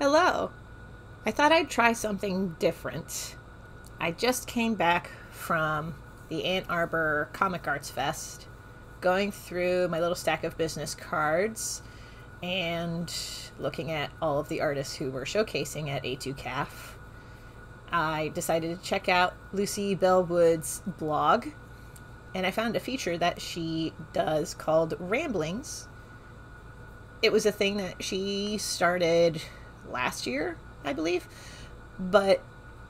Hello. I thought I'd try something different. I just came back from the Ann Arbor Comic Arts Fest, going through my little stack of business cards and looking at all of the artists who were showcasing at A2CAF. I decided to check out Lucy Bellwood's blog, and I found a feature that she does called Ramblings. It was a thing that she started last year, I believe, but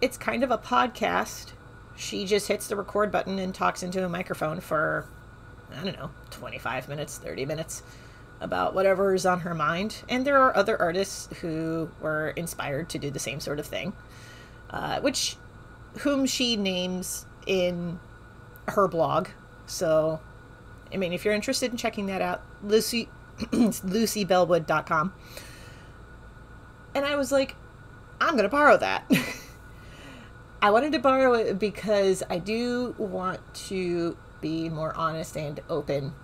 it's kind of a podcast. She just hits the record button and talks into a microphone for, I don't know, 25 minutes, 30 minutes about whatever is on her mind. And there are other artists who were inspired to do the same sort of thing, whom she names in her blog. So, I mean, if you're interested in checking that out, lucybellwood.com. And I was like, I'm going to borrow that. I wanted to borrow it because I do want to be more honest and open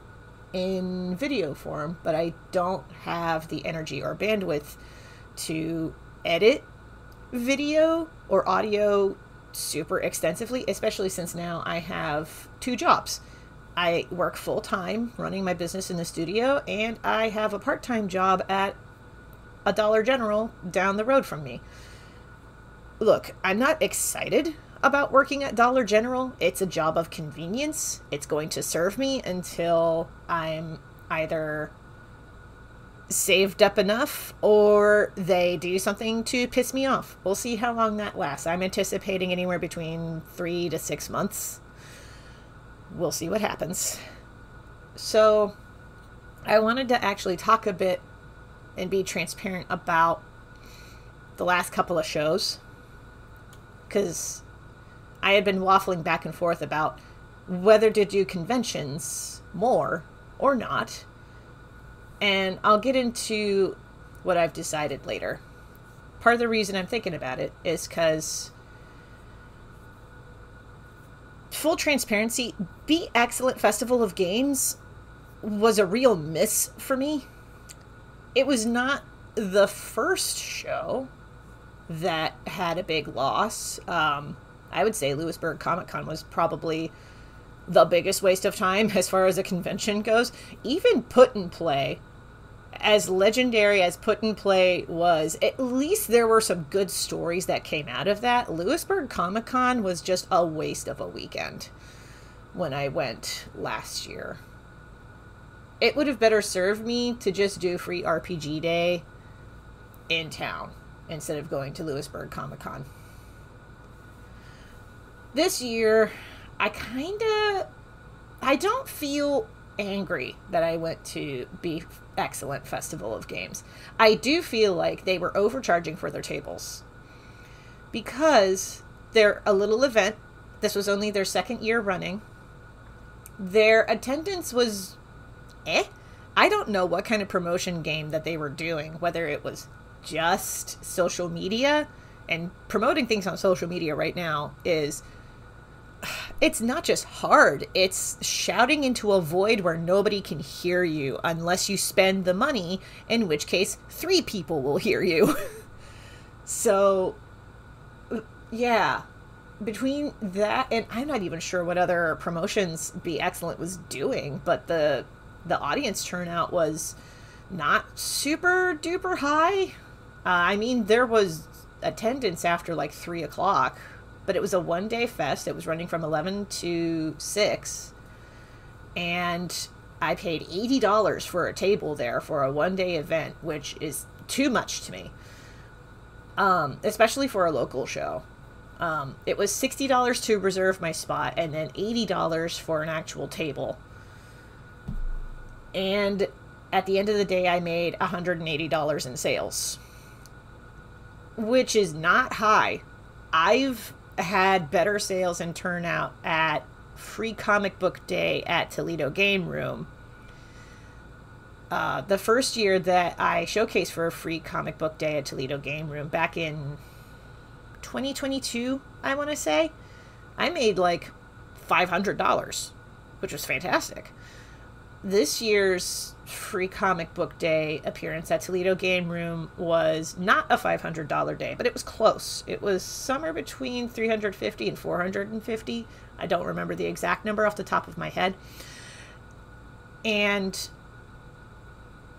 in video form, but I don't have the energy or bandwidth to edit video or audio super extensively, especially since now I have two jobs. I work full-time running my business in the studio, and I have a part-time job at a Dollar General down the road from me. Look, I'm not excited about working at Dollar General. It's a job of convenience. It's going to serve me until I'm either saved up enough or they do something to piss me off. We'll see how long that lasts. I'm anticipating anywhere between 3 to 6 months. We'll see what happens. So I wanted to actually talk a bit and be transparent about the last couple of shows, because I had been waffling back and forth about whether to do conventions more or not, and I'll get into what I've decided later. Part of the reason I'm thinking about it is because, full transparency, Be Excellent Festival of Games was a real miss for me. It was not the first show that had a big loss. I would say Lewisburg Comic Con was probably the biggest waste of time as far as a convention goes. Even Put-n-Play, as legendary as Put-n-Play was, at least there were some good stories that came out of that. Lewisburg Comic Con was just a waste of a weekend when I went last year. It would have better served me to just do free RPG day in town instead of going to Lewisburg Comic Con. This year, I don't feel angry that I went to Be Excellent Festival of Games. I do feel like they were overcharging for their tables, because they're a little event. This was only their second year running. Their attendance was I don't know what kind of promotion game that they were doing, whether it was just social media, and promoting things on social media right now is, it's not just hard, it's shouting into a void where nobody can hear you unless you spend the money, in which case 3 people will hear you. So, yeah, between that and I'm not even sure what other promotions Be Excellent was doing, but the audience turnout was not super duper high. I mean, there was attendance after like 3 o'clock, but it was a one-day fest. It was running from 11 to 6, and I paid $80 for a table there for a one-day event, which is too much to me, especially for a local show. It was $60 to reserve my spot and then $80 for an actual table. And at the end of the day, I made $180 in sales, which is not high. I've had better sales and turnout at Free Comic Book Day at Toledo Game Room. The first year that I showcased for a Free Comic Book Day at Toledo Game Room, back in 2022, I want to say, I made like $500, which was fantastic. This year's Free Comic Book Day appearance at Toledo Game Room was not a $500 day, but it was close. It was somewhere between $350 and $450. I don't remember the exact number off the top of my head. And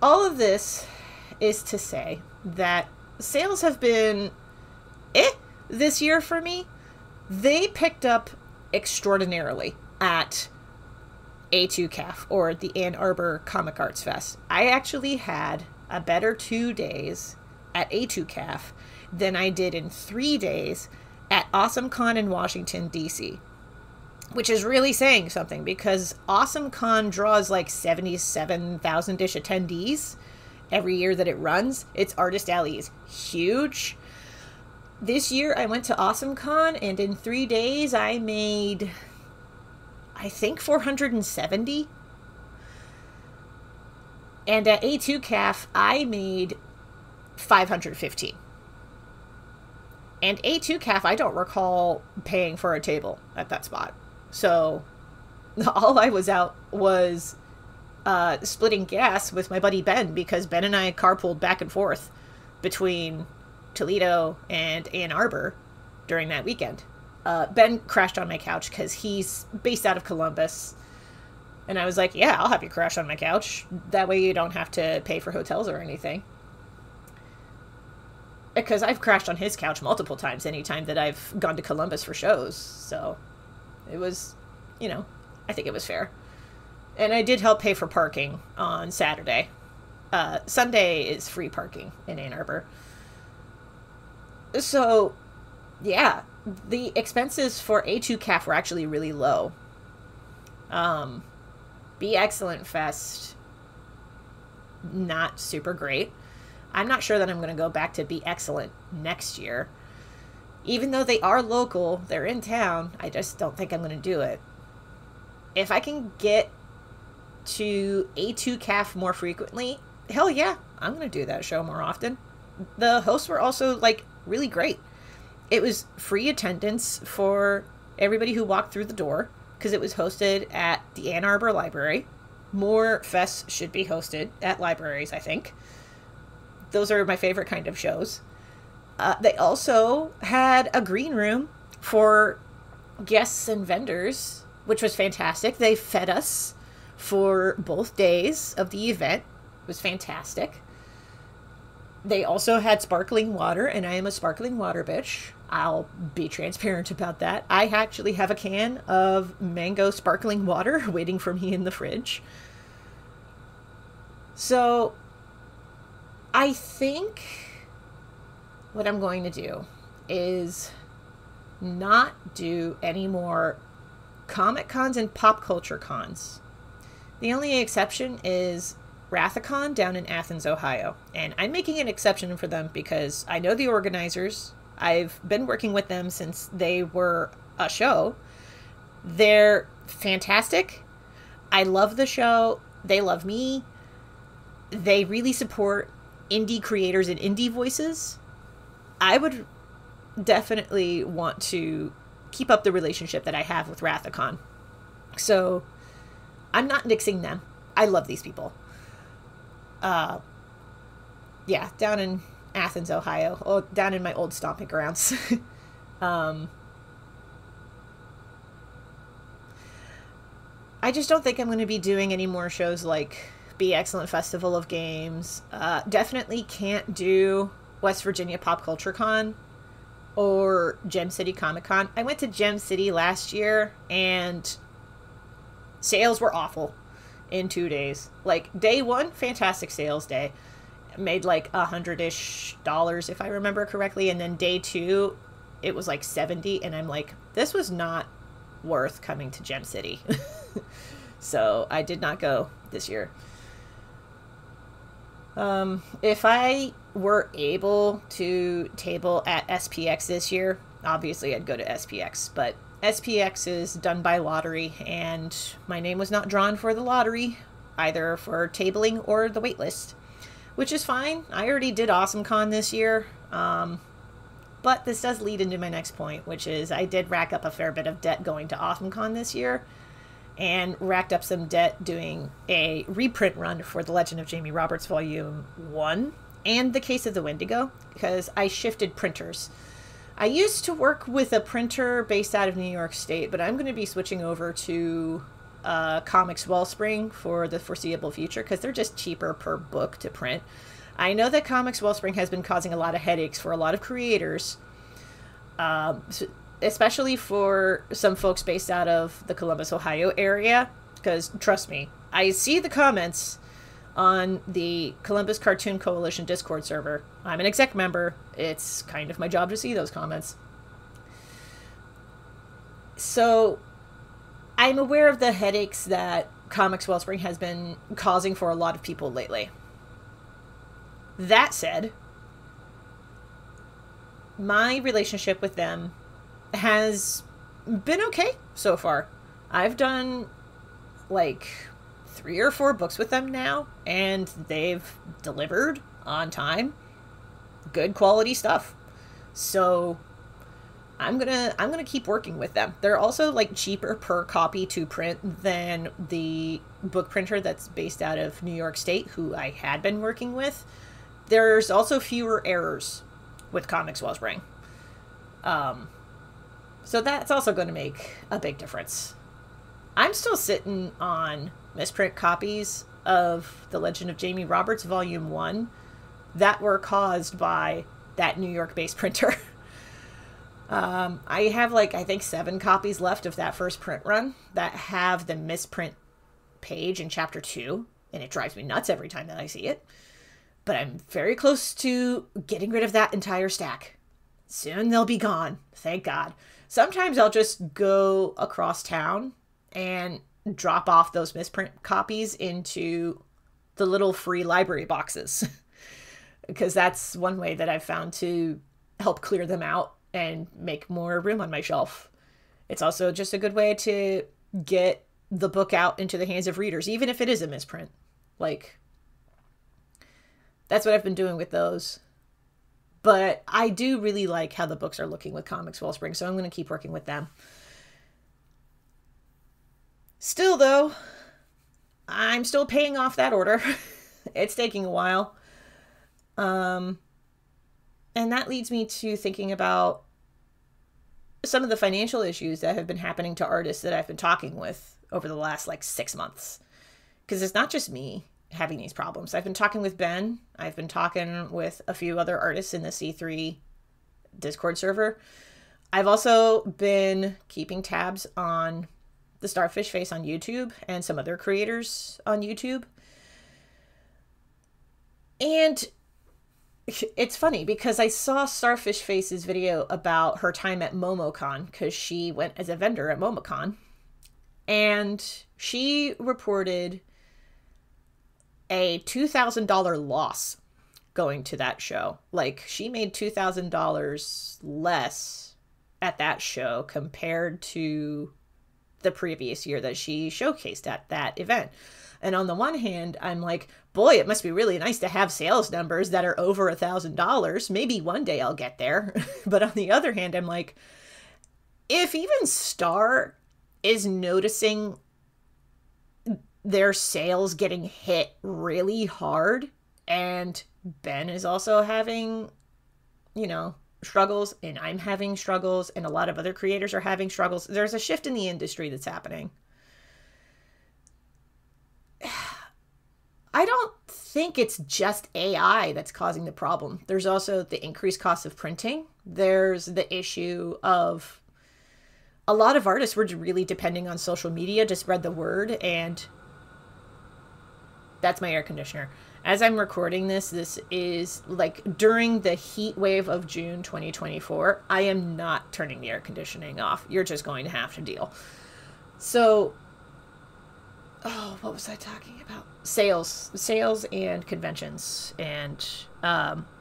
all of this is to say that sales have been this year for me. They picked up extraordinarily at A2CAF, or the Ann Arbor Comic Arts Fest. I actually had a better 2 days at A2CAF than I did in 3 days at Awesome Con in Washington, D.C., which is really saying something, because Awesome Con draws like 77,000-ish attendees every year that it runs. Its Artist Alley is huge. This year I went to Awesome Con, and in 3 days I made, I think, 470. And at A2CAF, I made 515. And A2CAF, I don't recall paying for a table at that spot. So all I was out was splitting gas with my buddy Ben, because Ben and I carpooled back and forth between Toledo and Ann Arbor during that weekend. Ben crashed on my couch because he's based out of Columbus. And I was like, yeah, I'll have you crash on my couch. That way you don't have to pay for hotels or anything. Because I've crashed on his couch multiple times anytime that I've gone to Columbus for shows. So it was, you know, I think it was fair. And I did help pay for parking on Saturday. Sunday is free parking in Ann Arbor. So, yeah. The expenses for A2CAF were actually really low. Be Excellent Fest, not super great. I'm not sure that I'm going to go back to Be Excellent next year. Even though they are local, they're in town, I just don't think I'm going to do it. If I can get to A2CAF more frequently, hell yeah, I'm going to do that show more often. The hosts were also, like, really great. It was free attendance for everybody who walked through the door, because it was hosted at the Ann Arbor Library. More fests should be hosted at libraries, I think. Those are my favorite kind of shows. They also had a green room for guests and vendors, which was fantastic. They fed us for both days of the event. It was fantastic. They also had sparkling water, and I am a sparkling water bitch. I'll be transparent about that. I actually have a can of mango sparkling water waiting for me in the fridge. So I think what I'm going to do is not do any more comic cons and pop culture cons. The only exception is Wrathicon down in Athens, Ohio. And I'm making an exception for them because I know the organizers. I've been working with them since they were a show. They're fantastic. I love the show. They love me. They really support indie creators and indie voices. I would definitely want to keep up the relationship that I have with Wrathicon. So I'm not nixing them. I love these people. Yeah, down in Athens, Ohio, down in my old stomping grounds. I just don't think I'm going to be doing any more shows like Be Excellent Festival of Games. Definitely can't do West Virginia Pop Culture Con or Gem City Comic Con. I went to Gem City last year, and sales were awful in 2 days. Like, day one, fantastic sales day. Made like $100-ish if I remember correctly. And then day two, it was like 70. And I'm like, this was not worth coming to Gem City. So I did not go this year. If I were able to table at SPX this year, obviously I'd go to SPX, but SPX is done by lottery, and my name was not drawn for the lottery, either for tabling or the waitlist, which is fine. I already did Awesome Con this year, but this does lead into my next point, which is I did rack up a fair bit of debt going to Awesome Con this year, and racked up some debt doing a reprint run for The Legend of Jamie Roberts Volume 1 and The Case of the Wendigo, because I shifted printers. I used to work with a printer based out of New York State, but I'm going to be switching over to Comics Wellspring for the foreseeable future because they're just cheaper per book to print. I know that Comics Wellspring has been causing a lot of headaches for a lot of creators, especially for some folks based out of the Columbus, Ohio area, because trust me, I see the comments on the Columbus Cartoon Coalition Discord server. I'm an exec member. It's kind of my job to see those comments. So I'm aware of the headaches that Comics Wellspring has been causing for a lot of people lately. That said, my relationship with them has been okay so far. I've done like 3 or 4 books with them now, and they've delivered on time, good quality stuff. So I'm gonna keep working with them. They're also like cheaper per copy to print than the book printer that's based out of New York State, who I had been working with. There's also fewer errors with Comics Wellspring. So that's also going to make a big difference. I'm still sitting on misprint copies of The Legend of Jamie Roberts Volume 1 that were caused by that New York-based printer. I have like, I think 7 copies left of that first print run that have the misprint page in Chapter 2, and it drives me nuts every time that I see it. But I'm very close to getting rid of that entire stack. Soon they'll be gone. Thank God. Sometimes I'll just go across town and drop off those misprint copies into the little free library boxes. Because that's one way that I've found to help clear them out and make more room on my shelf. It's also just a good way to get the book out into the hands of readers, even if it is a misprint. Like, that's what I've been doing with those. But I do really like how the books are looking with Comics Wellspring, so I'm going to keep working with them. Still, though, I'm still paying off that order. It's taking a while. And that leads me to thinking about some of the financial issues that have been happening to artists that I've been talking with over the last, like, 6 months. Because it's not just me having these problems. I've been talking with Ben. I've been talking with a few other artists in the C3 Discord server. I've also been keeping tabs on the Starfish Face on YouTube and some other creators on YouTube. And it's funny because I saw Starfish Face's video about her time at MomoCon, because she went as a vendor at MomoCon. And she reported a $2,000 loss going to that show. Like, she made $2,000 less at that show compared to the previous year that she showcased at that event. And on the one hand, I'm like, boy, it must be really nice to have sales numbers that are over $1,000. Maybe one day I'll get there. But on the other hand, I'm like, if even Star is noticing their sales getting hit really hard, and Ben is also having, you know, struggles, and I'm having struggles, and a lot of other creators are having struggles, there's a shift in the industry that's happening. I don't think it's just AI that's causing the problem. There's also the increased cost of printing. There's the issue of a lot of artists were really depending on social media to spread the word, and that's my air conditioner. As I'm recording this, this is like during the heat wave of June 2024. I am not turning the air conditioning off. You're just going to have to deal. So, oh, what was I talking about? Sales and conventions, and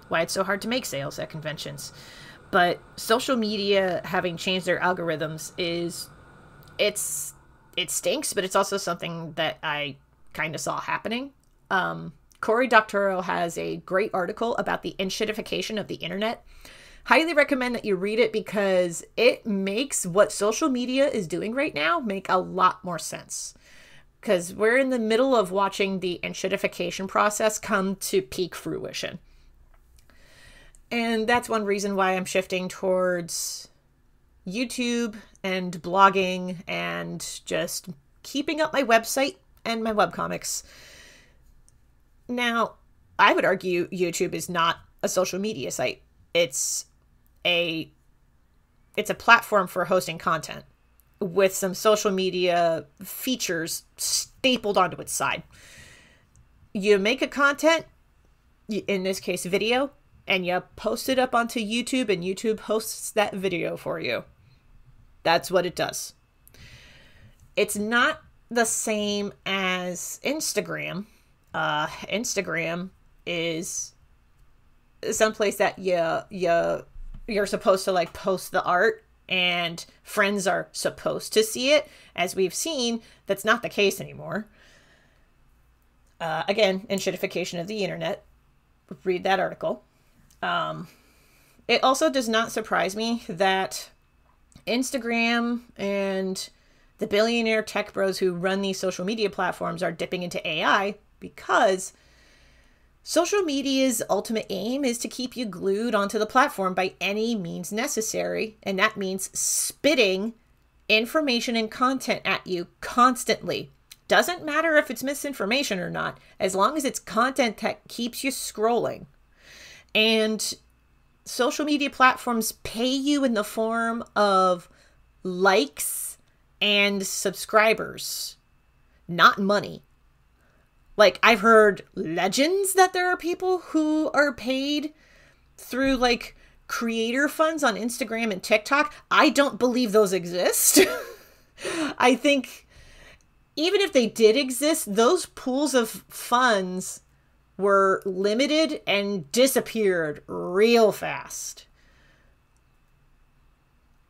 why it's so hard to make sales at conventions. But social media having changed their algorithms is, it stinks, but it's also something that I kind of saw happening. Cory Doctorow has a great article about the Enshittification of the internet, highly recommend that you read it because it makes what social media is doing right now make a lot more sense. Because we're in the middle of watching the Enshittification process come to peak fruition. And that's one reason why I'm shifting towards YouTube and blogging and just keeping up my website and my webcomics. Now, I would argue YouTube is not a social media site. It's a platform for hosting content with some social media features stapled onto its side. You make a content, in this case video, and you post it up onto YouTube and YouTube hosts that video for you. That's what it does. It's not the same as Instagram. Instagram is someplace that you're supposed to like post the art and friends are supposed to see it. As we've seen, that's not the case anymore. Again, Enshittification of the Internet. Read that article. It also does not surprise me that Instagram and the billionaire tech bros who run these social media platforms are dipping into AI, because social media's ultimate aim is to keep you glued onto the platform by any means necessary. And that means spitting information and content at you constantly. Doesn't matter if it's misinformation or not, as long as it's content that keeps you scrolling. And social media platforms pay you in the form of likes and subscribers, not money. Like, I've heard legends that there are people who are paid through like creator funds on Instagram and TikTok. I don't believe those exist. I think even if they did exist, those pools of funds were limited and disappeared real fast.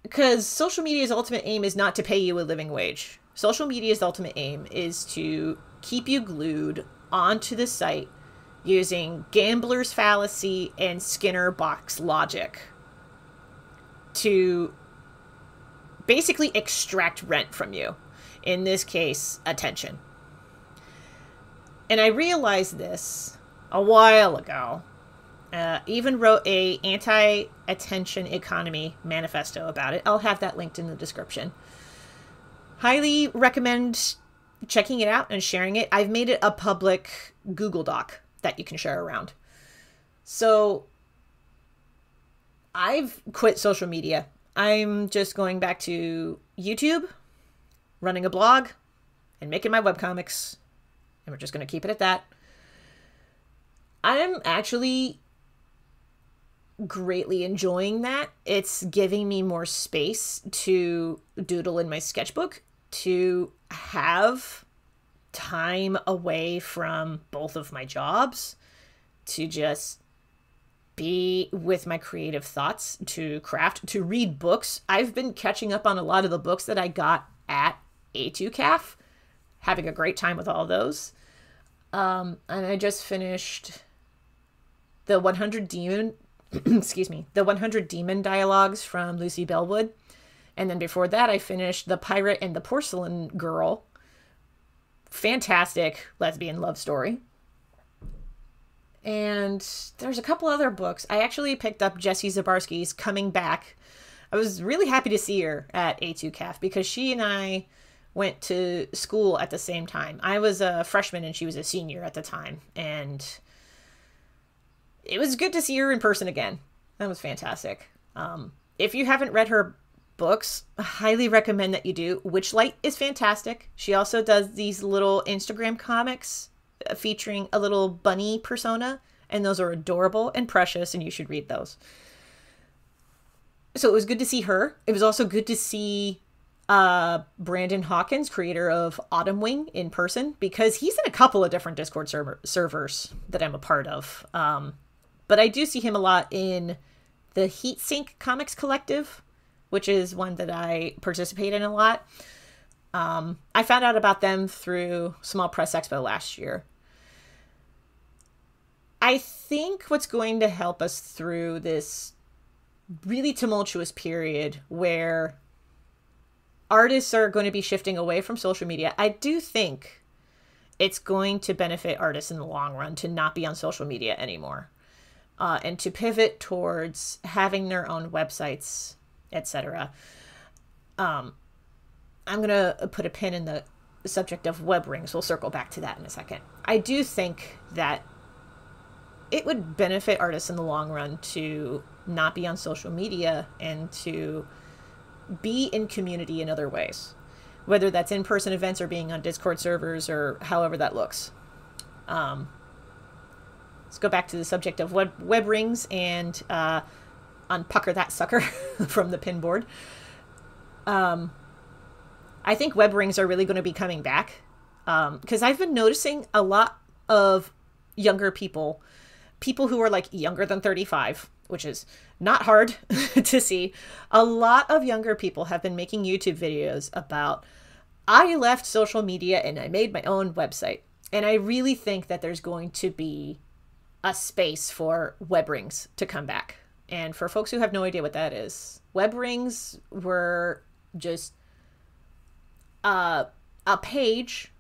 Because social media's ultimate aim is not to pay you a living wage. Social media's ultimate aim is to keep you glued onto the site using gambler's fallacy and Skinner box logic to basically extract rent from you. In this case, attention. And I realized this a while ago. Even wrote a anti-attention economy manifesto about it. I'll have that linked in the description. Highly recommend checking it out and sharing it. I've made it a public Google Doc that you can share around. So I've quit social media. I'm just going back to YouTube, running a blog, and making my webcomics. And we're just going to keep it at that. I'm actually greatly enjoying that. It's giving me more space to doodle in my sketchbook, to have time away from both of my jobs, to just be with my creative thoughts, to craft, to read books. I've been catching up on a lot of the books that I got at A2CAF, having a great time with all those. And I just finished the 100 Demon, excuse me, the 100 Demon Dialogues from Lucy Bellwood. And then before that, I finished The Pirate and the Porcelain Girl. Fantastic lesbian love story. And there's a couple other books. I actually picked up Jessie Zabarsky's Coming Back. I was really happy to see her at A2CAF because she and I went to school at the same time. I was a freshman and she was a senior at the time. And it was good to see her in person again. That was fantastic. If you haven't read her books, I highly recommend that you do. Witchlight is fantastic. She also does these little Instagram comics featuring a little bunny persona, and those are adorable and precious, and you should read those. So it was good to see her. It was also good to see Brandon Hawkins, creator of Autumn Wing, in person, because he's in a couple of different Discord servers that I'm a part of. But I do see him a lot in the Heatsink Comics Collective, which is one that I participate in a lot. I found out about them through Small Press Expo last year. I think what's going to help us through this really tumultuous period where artists are going to be shifting away from social media. I do think it's going to benefit artists in the long run to not be on social media anymore, and to pivot towards having their own websites, etc. I'm going to put a pin in the subject of web rings. We'll circle back to that in a second. I do think that it would benefit artists in the long run to not be on social media and to be in community in other ways, whether that's in-person events or being on Discord servers or however that looks. Let's go back to the subject of web rings and unpucker that sucker from the pin board. I think web rings are really going to be coming back, because I've been noticing a lot of younger people, people who are like younger than 35, which is not hard to see. A lot of younger people have been making YouTube videos about, I left social media and I made my own website. And I really think that there's going to be a space for web rings to come back. And for folks who have no idea what that is, web rings were just a page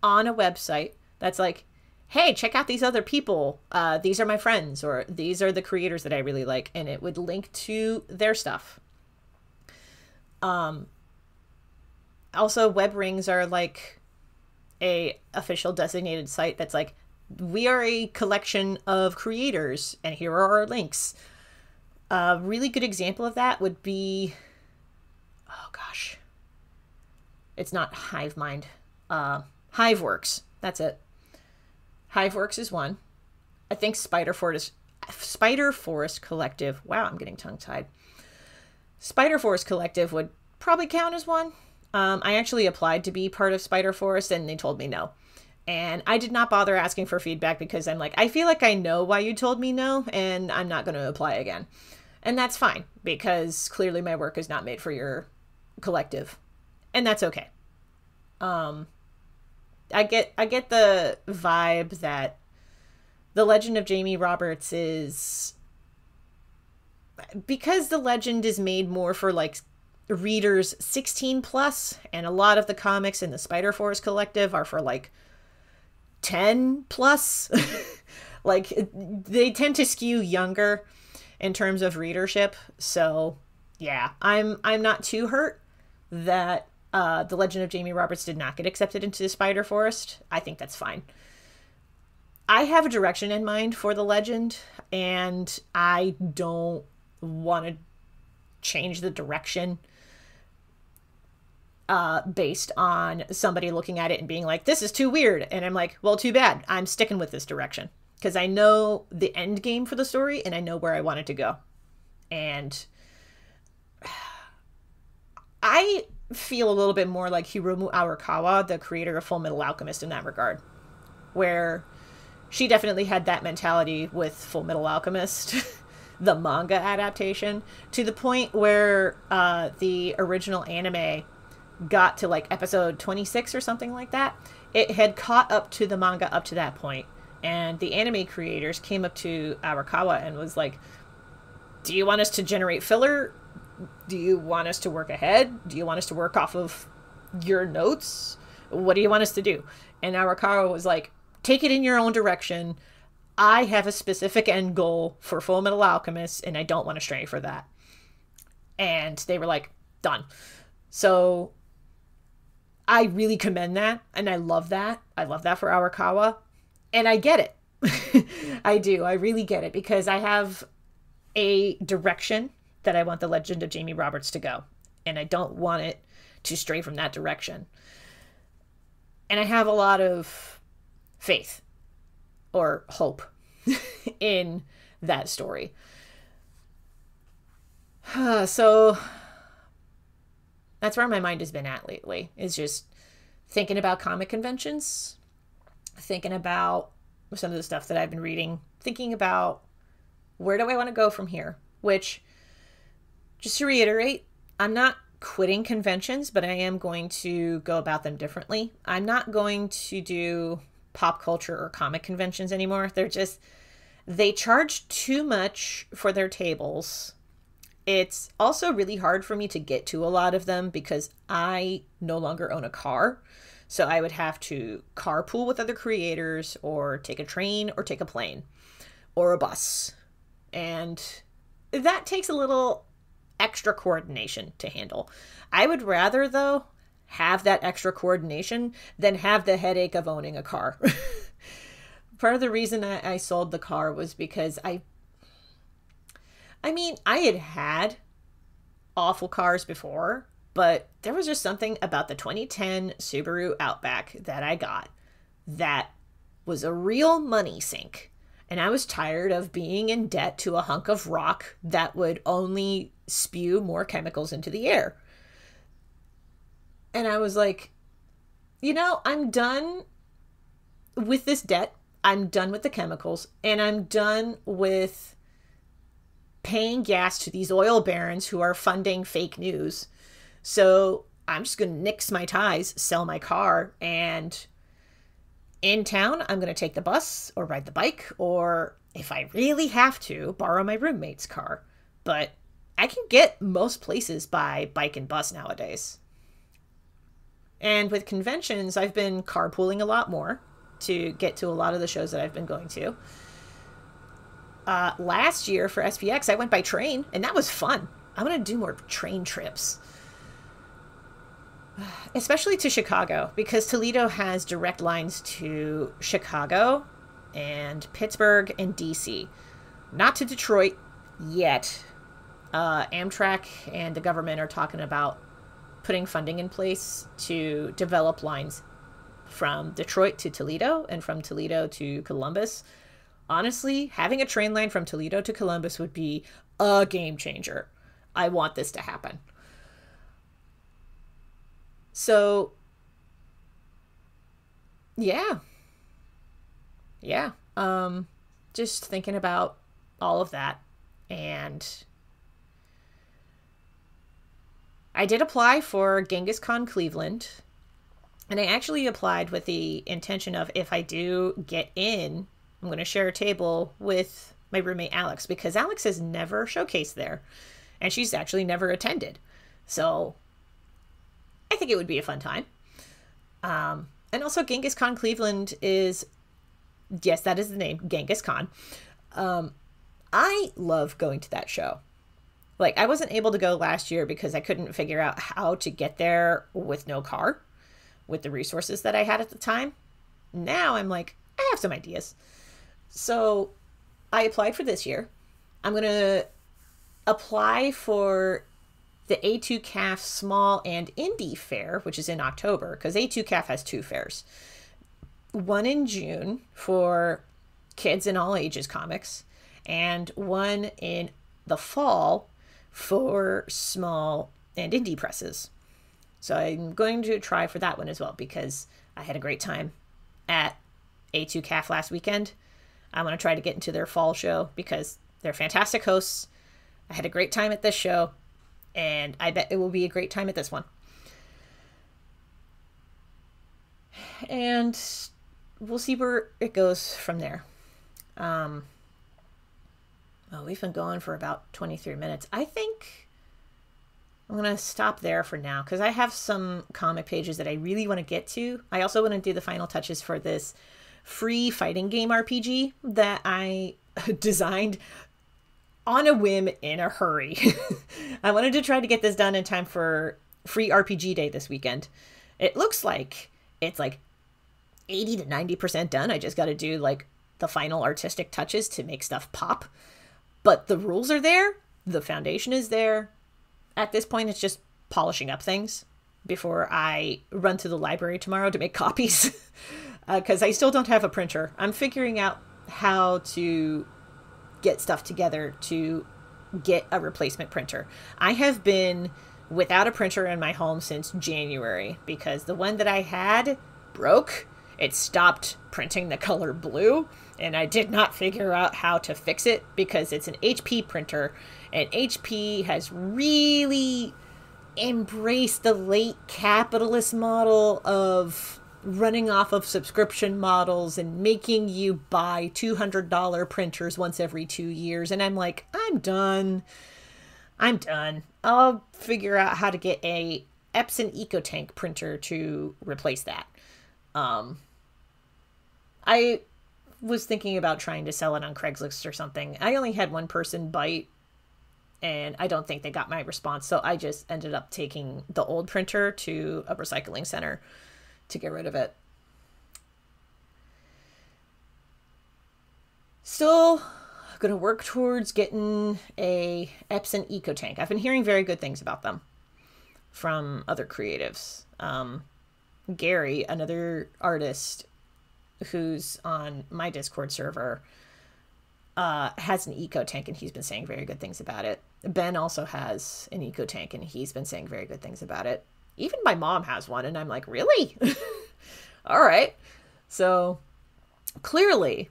on a website that's like, hey, check out these other people. These are my friends, or these are the creators that I really like. And it would link to their stuff. Also, web rings are like a official designated site that's like, we are a collection of creators and here are our links. A really good example of that would be, oh gosh, it's not Hivemind, Hiveworks. That's it. Hiveworks is one. I think Spider Forest Collective. Wow, I'm getting tongue-tied. Spider Forest Collective would probably count as one. I actually applied to be part of Spider Forest and they told me no. And I did not bother asking for feedback because I'm like, I feel like I know why you told me no and I'm not going to apply again. And that's fine because clearly my work is not made for your collective. And that's okay. I get the vibe that The Legend of Jamie Roberts is, because the legend is made more for like readers 16+, and a lot of the comics in the Spider Forest Collective are for like 10+. Like they tend to skew younger in terms of readership. So yeah, I'm not too hurt that The Legend of Jamie Roberts did not get accepted into the Spider Forest. I think that's fine. I have a direction in mind for The Legend, and I don't want to change the direction based on somebody looking at it and being like, this is too weird. And I'm like, well, too bad. I'm sticking with this direction because I know the end game for the story and I know where I want it to go. And I feel a little bit more like Hiromu Arakawa, the creator of Full Metal Alchemist, in that regard, where she definitely had that mentality with Full Metal Alchemist, the manga adaptation, to the point where the original anime got to like episode 26 or something like that. It had caught up to the manga up to that point, and the anime creators came up to Arakawa and was like, do you want us to generate filler? Do you want us to work ahead? Do you want us to work off of your notes? What do you want us to do? And Arakawa was like, take it in your own direction. I have a specific end goal for Full Metal Alchemist, and I don't want to stray for that. And they were like, done. So I really commend that, and I love that. I love that for Arakawa, and I get it. I do. I really get it, because I have a direction that I want The Legend of Jamie Roberts to go, and I don't want it to stray from that direction. And I have a lot of faith or hope in that story. So that's where my mind has been at lately, is just thinking about comic conventions, thinking about some of the stuff that I've been reading, thinking about where do I want to go from here, which, just to reiterate, I'm not quitting conventions, but I am going to go about them differently. I'm not going to do pop culture or comic conventions anymore. They charge too much for their tables, It's also really hard for me to get to a lot of them because I no longer own a car. So I would have to carpool with other creators or take a train or take a plane or a bus. And that takes a little extra coordination to handle. I would rather, though, have that extra coordination than have the headache of owning a car. Part of the reason I sold the car was because I mean, I had had awful cars before, but there was just something about the 2010 Subaru Outback that I got that was a real money sink. And I was tired of being in debt to a hunk of rock that would only spew more chemicals into the air. And I was like, you know, I'm done with this debt. I'm done with the chemicals. And I'm done with paying gas to these oil barons who are funding fake news. So I'm just going to nix my ties, sell my car, and in town, I'm going to take the bus or ride the bike, or if I really have to, borrow my roommate's car. But I can get most places by bike and bus nowadays. And with conventions, I've been carpooling a lot more to get to a lot of the shows that I've been going to. Last year for SPX, I went by train, and that was fun. I'm going to do more train trips. Especially to Chicago, because Toledo has direct lines to Chicago and Pittsburgh and D.C. Not to Detroit yet. Amtrak and the government are talking about putting funding in place to develop lines from Detroit to Toledo and from Toledo to Columbus. Honestly, having a train line from Toledo to Columbus would be a game changer. I want this to happen. So, yeah, just thinking about all of that, and I did apply for Genghis Con Cleveland, and I actually applied with the intention of, if I do get in, I'm going to share a table with my roommate Alex, because Alex has never showcased there, and she's actually never attended, so I think it would be a fun time. And also Genghis Con Cleveland is, yes, that is the name, Genghis Con. I love going to that show. Like, I wasn't able to go last year because I couldn't figure out how to get there with no car, with the resources that I had at the time. Now I'm like, I have some ideas. So I applied for this year. I'm going to apply for the A2CAF Small and Indie Fair, which is in October, because A2CAF has two fairs. One in June for kids in all ages comics, and one in the fall for small and indie presses. So I'm going to try for that one as well, because I had a great time at A2CAF last weekend. I want to try to get into their fall show because they're fantastic hosts. I had a great time at this show, and I bet it will be a great time at this one. And we'll see where it goes from there. Well, we've been going for about 23 minutes. I think I'm going to stop there for now, because I have some comic pages that I really want to get to. I also want to do the final touches for this free fighting game RPG that I designed on a whim, in a hurry. I wanted to try to get this done in time for free RPG day this weekend. It looks like it's like 80 to 90% done. I just got to do like the final artistic touches to make stuff pop. But the rules are there. The foundation is there. At this point, it's just polishing up things before I run to the library tomorrow to make copies. Because I still don't have a printer. I'm figuring out how to get stuff together to get a replacement printer. I have been without a printer in my home since January because the one that I had broke. It stopped printing the color blue, and I did not figure out how to fix it because it's an HP printer, and HP has really embraced the late capitalist model of running off of subscription models and making you buy $200 printers once every 2 years. And I'm like, I'm done. I'm done. I'll figure out how to get a Epson EcoTank printer to replace that. I was thinking about trying to sell it on Craigslist or something. I only had one person bite, and I don't think they got my response, so I just ended up taking the old printer to a recycling center to get rid of it. Still gonna work towards getting a Epson EcoTank. I've been hearing very good things about them from other creatives. Gary, another artist who's on my Discord server, has an EcoTank, and he's been saying very good things about it. Ben also has an EcoTank, and he's been saying very good things about it. Even my mom has one, and I'm like, really? All right. So clearly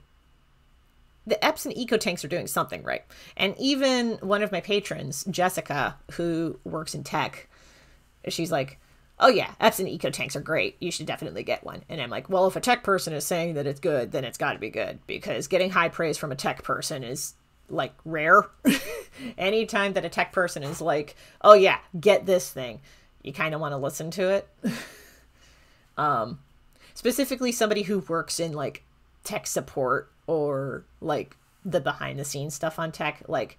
the Epson EcoTanks are doing something right. And even one of my patrons, Jessica, who works in tech, she's like, oh yeah, Epson EcoTanks are great. You should definitely get one. And I'm like, well, if a tech person is saying that it's good, then it's got to be good, because getting high praise from a tech person is like rare. Anytime that a tech person is like, oh yeah, get this thing, you kind of want to listen to it. Specifically somebody who works in like tech support or like the behind the scenes stuff on tech. Like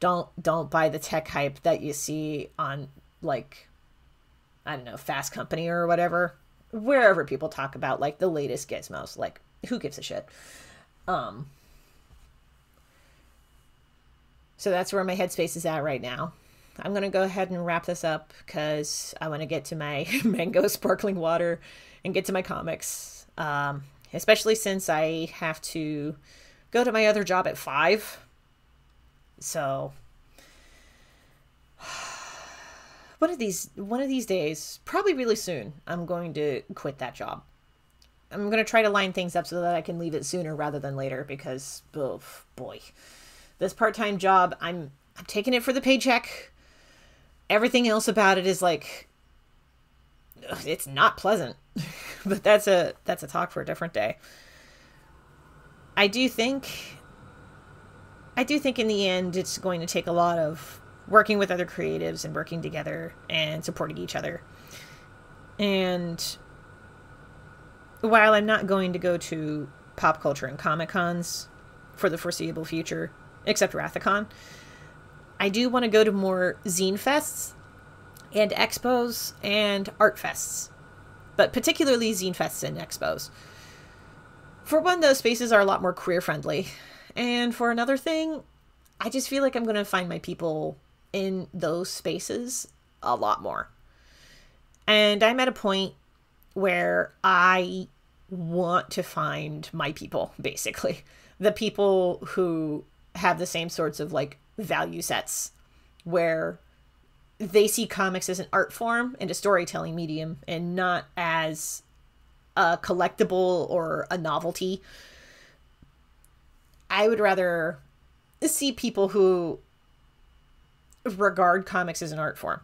don't buy the tech hype that you see on like, I don't know, Fast Company or whatever, wherever people talk about like the latest gizmos. Like, who gives a shit? So that's where my headspace is at right now. I'm going to go ahead and wrap this up because I want to get to my mango sparkling water and get to my comics. Especially since I have to go to my other job at 5. So one of these days, probably really soon, I'm going to quit that job. I'm going to try to line things up so that I can leave it sooner rather than later, because, oh boy, this part-time job, I'm taking it for the paycheck. Everything else about it is like, ugh, it's not pleasant. But that's a talk for a different day. I do think in the end it's going to take a lot of working with other creatives and working together and supporting each other. And while I'm not going to go to pop culture and comic cons for the foreseeable future, except Wrathicon, I do want to go to more zine fests and expos and art fests, but particularly zine fests and expos. For one, those spaces are a lot more queer friendly. And for another thing, I just feel like I'm going to find my people in those spaces a lot more. And I'm at a point where I want to find my people, basically. The people who have the same sorts of like value sets, where they see comics as an art form and a storytelling medium and not as a collectible or a novelty. I would rather see people who regard comics as an art form,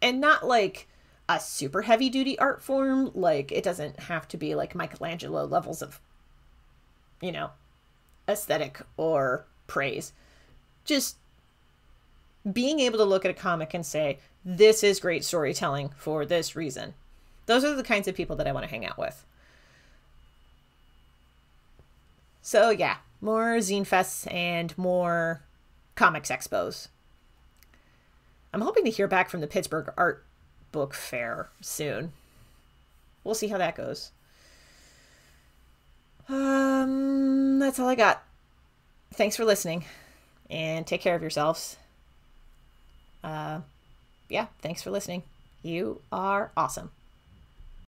and not like a super heavy duty art form. Like, it doesn't have to be like Michelangelo levels of, you know, aesthetic or praise. Just being able to look at a comic and say, this is great storytelling for this reason. Those are the kinds of people that I want to hang out with. So yeah, more zine fests and more comics expos. I'm hoping to hear back from the Pittsburgh Art Book Fair soon. We'll see how that goes. That's all I got. Thanks for listening, and take care of yourselves. Yeah, thanks for listening. You are awesome.